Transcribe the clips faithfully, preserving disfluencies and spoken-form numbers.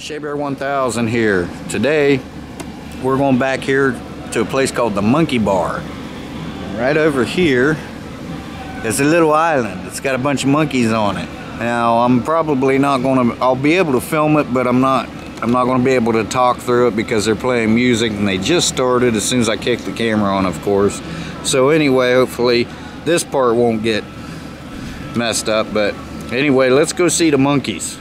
Shabear one thousand here. Today we're going back here to a place called the Monkey Bar. Right over here is a little island. It's got a bunch of monkeys on it. Now I'm probably not going to, I'll be able to film it, but I'm not I'm not going to be able to talk through it because they're playing music and they just started as soon as I kicked the camera on, of course. So anyway, hopefully this part won't get messed up, but anyway, let's go see the monkeys.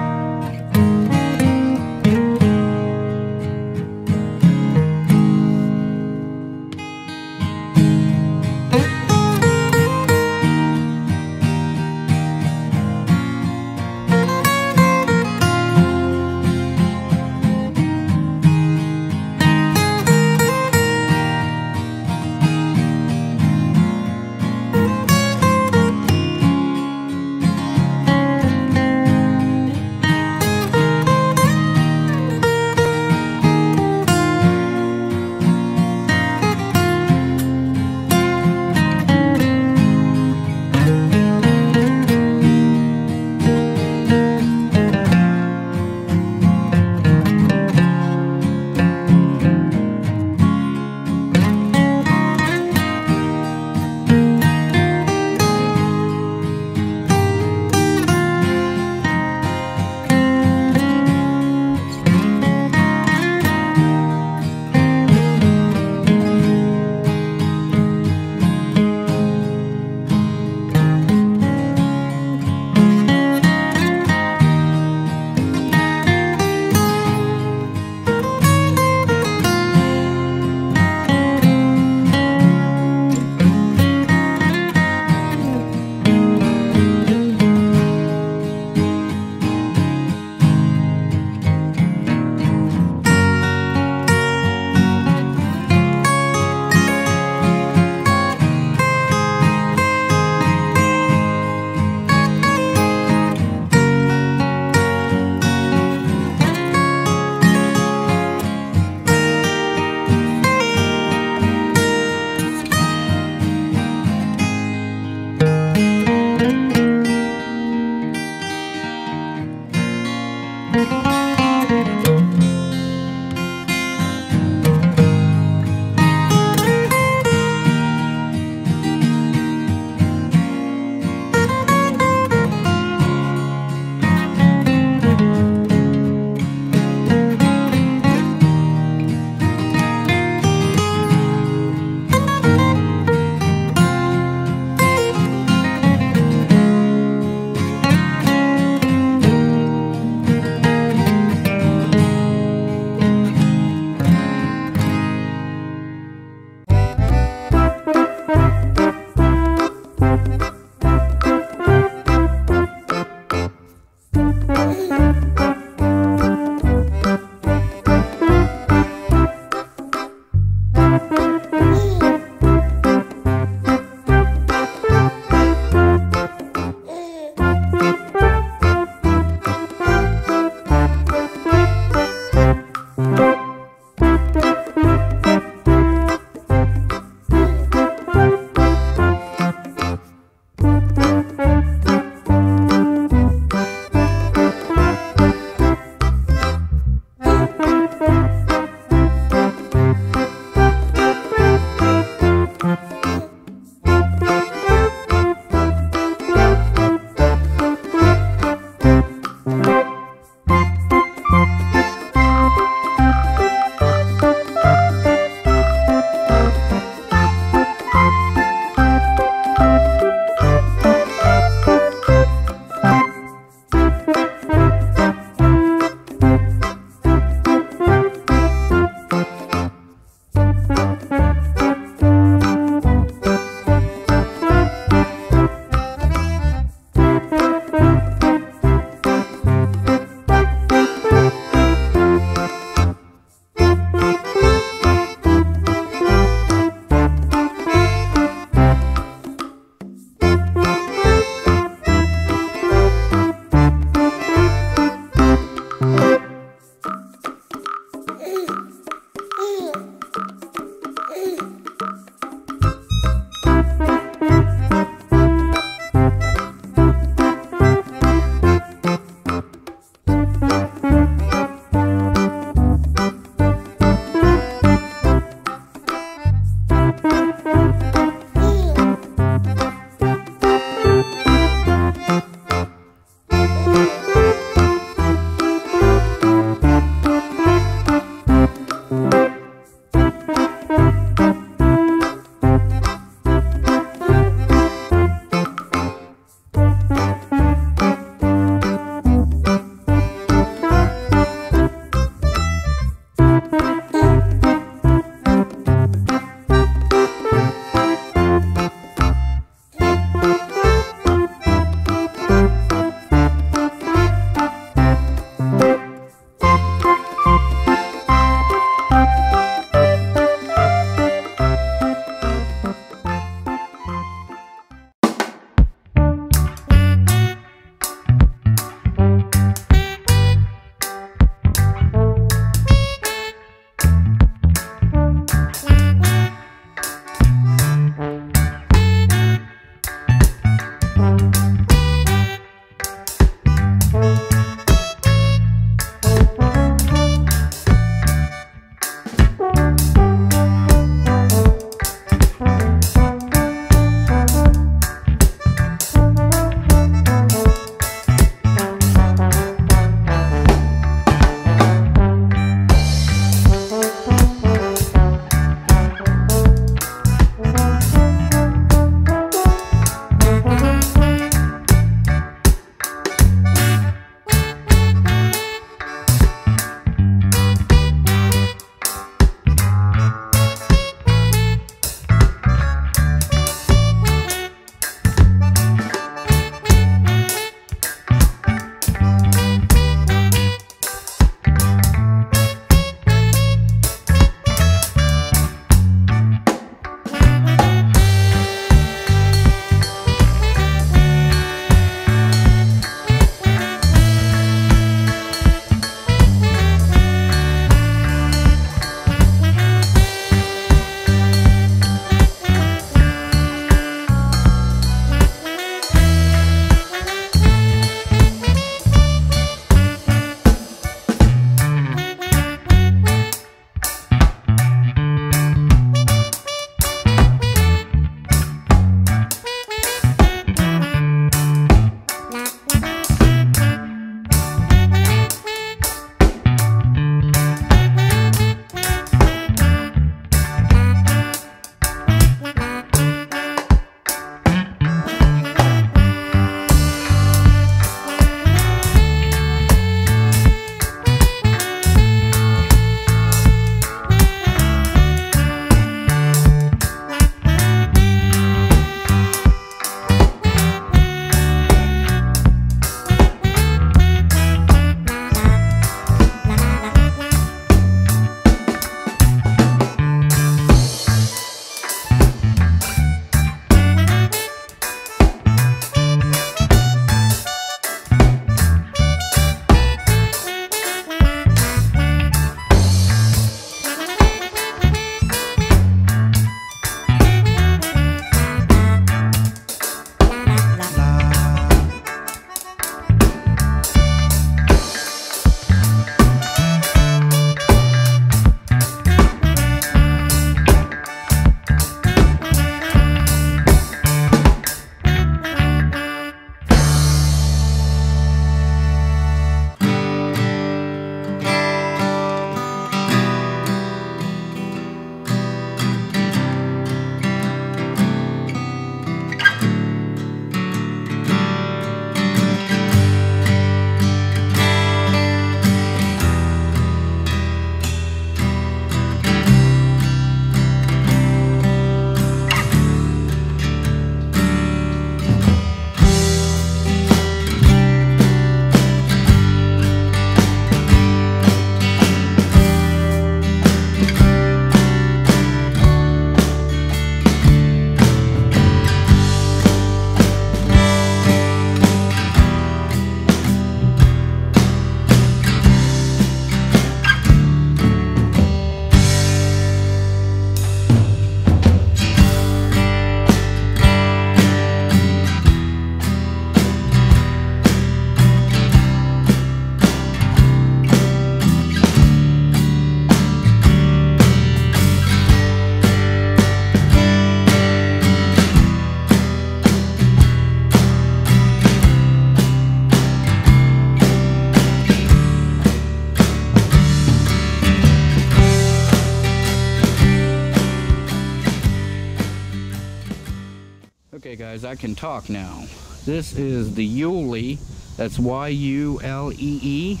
Okay guys, I can talk now. This is the Yulee, that's Y U L E E, -E,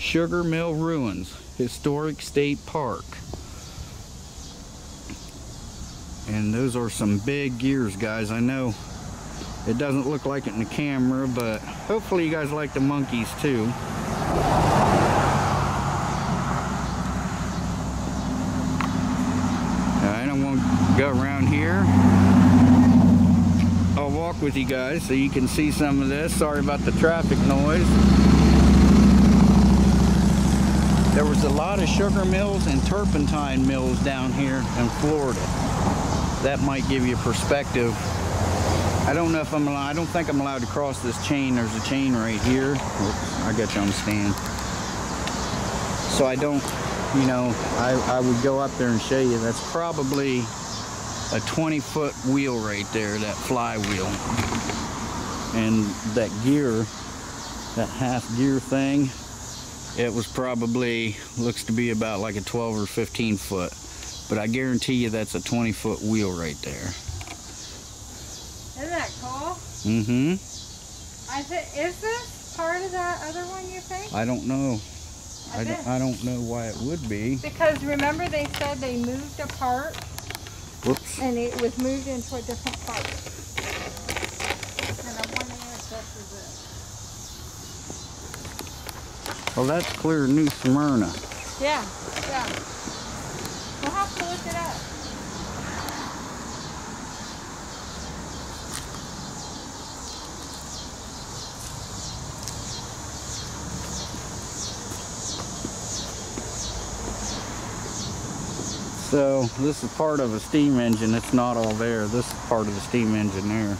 Sugar Mill Ruins Historic State Park. And those are some big gears, guys. I know it doesn't look like it in the camera, but hopefully you guys like the monkeys too. Alright, I'm gonna go around here. I'll walk with you guys so you can see some of this. Sorry about the traffic noise. There was a lot of sugar mills and turpentine mills down here in Florida. That might give you a perspective. I don't know if I'm allowed, I don't think I'm allowed to cross this chain. There's a chain right here. Oops, I got you on stand. So I don't, you know, I, I would go up there and show you. That's probably a twenty foot wheel right there, that flywheel. And that gear, that half gear thing, it was probably, looks to be about like a twelve or fifteen foot. But I guarantee you that's a twenty foot wheel right there. Isn't that cool? Mm-hmm. I th- is this part of that other one, you think? I don't know. I, I, don't, I don't know why it would be. Because remember they said they moved a part? Whoops. And it was moved into a different part. And I'm wondering if this is it. Well, that's clear New Smyrna. Yeah, yeah. We'll have to look it up. So this is part of a steam engine. It's not all there. This is part of the steam engine there.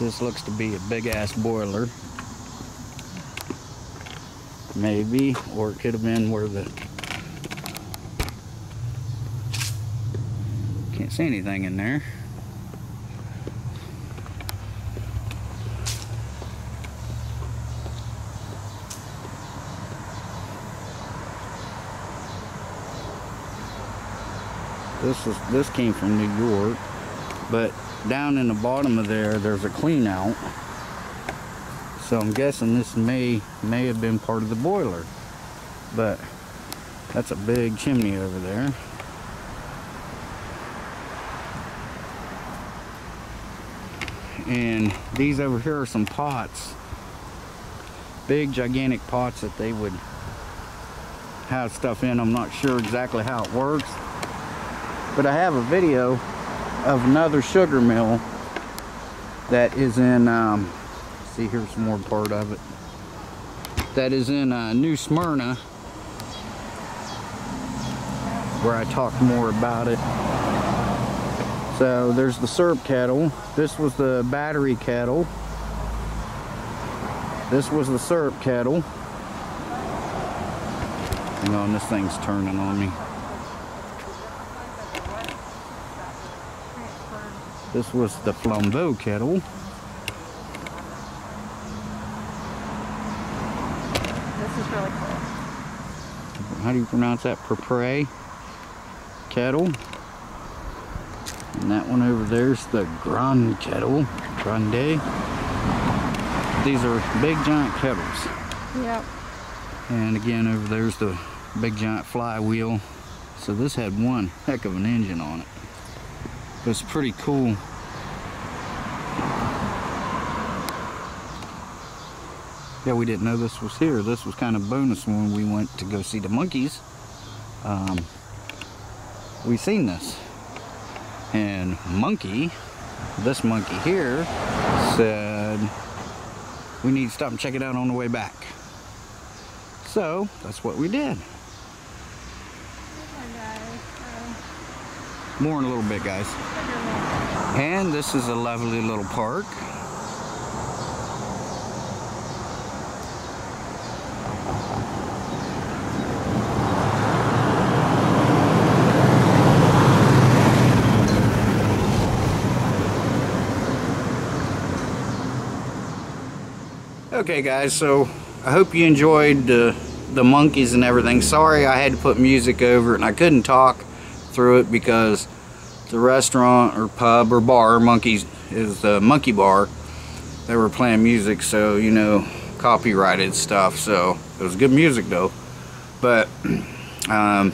This looks to be a big ass boiler. Maybe, or it could have been where the, can't see anything in there. This is, this came from New York, but down in the bottom of there, there's a clean out. So I'm guessing this may may have been part of the boiler, but that's a big chimney over there. And these over here are some pots, big gigantic pots that they would have stuff in. I'm not sure exactly how it works, but I have a video of another sugar mill that is in um, see, here's more part of it. That is in uh, New Smyrna, where I talked more about it. So there's the syrup kettle. This was the battery kettle. This was the syrup kettle. Hang on, this thing's turning on me. This was the Flambeau kettle. How do you pronounce that? Propre kettle. And that one over there's the grand kettle. Grande. These are big giant kettles. Yep. And again over there's the big giant flywheel. So this had one heck of an engine on it. It was pretty cool. Yeah, we didn't know this was here. This was kind of bonus when we went to go see the monkeys. Um, we seen this. And monkey, this monkey here, said, we need to stop and check it out on the way back. So, that's what we did. More in a little bit, guys. And this is a lovely little park. Okay guys, so I hope you enjoyed uh, the monkeys and everything. Sorry I had to put music over it and I couldn't talk through it because the restaurant or pub or bar, Monkeys is the Monkey Bar, they were playing music, so, you know, copyrighted stuff. So it was good music though. But um,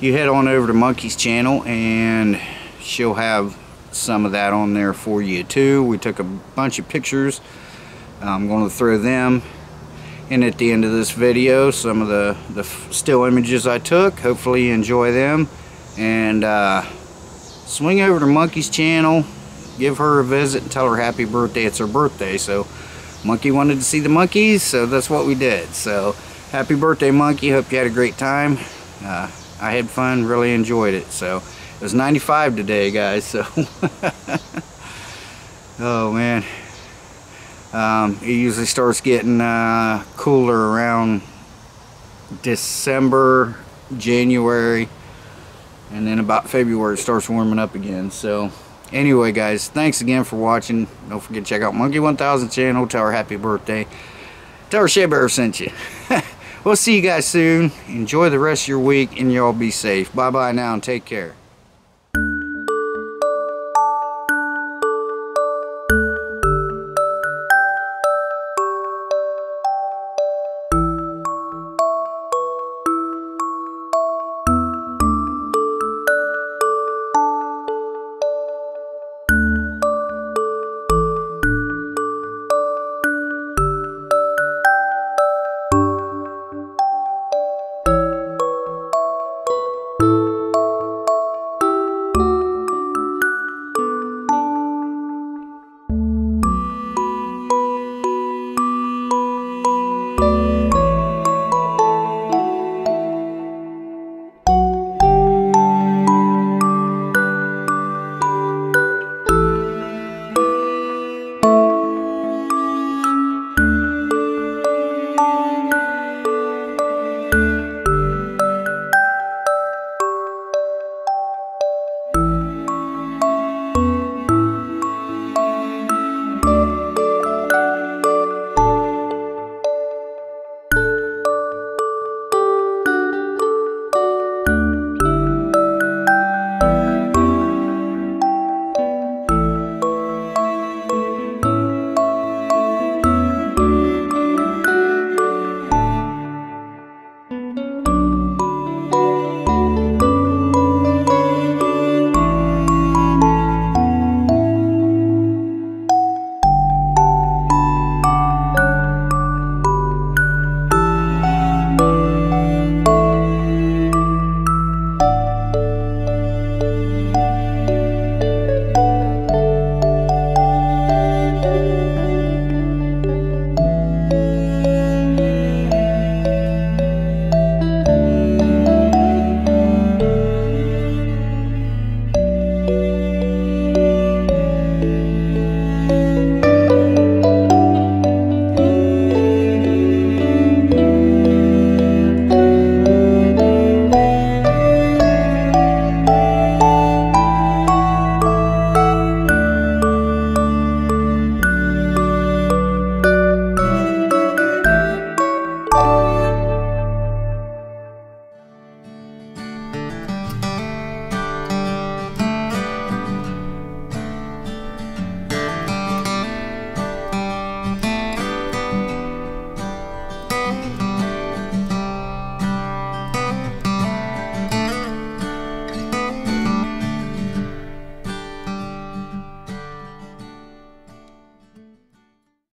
you head on over to Monkey's channel and she'll have some of that on there for you too. We took a bunch of pictures. I'm going to throw them in at the end of this video, some of the, the still images I took. Hopefully you enjoy them, and uh, swing over to Monkey's channel, give her a visit and tell her happy birthday. It's her birthday, so Monkey wanted to see the monkeys, so that's what we did. So happy birthday, Monkey. Hope you had a great time. uh, I had fun, really enjoyed it. So it was ninety-five today, guys, so oh man. Um, it usually starts getting uh, cooler around December, January, and then about February it starts warming up again. So anyway, guys, thanks again for watching. Don't forget to check out Monkey one thousand channel. Tell her happy birthday. Tell her Shabear sent you. We'll see you guys soon. Enjoy the rest of your week, and y'all be safe. Bye bye now, and take care.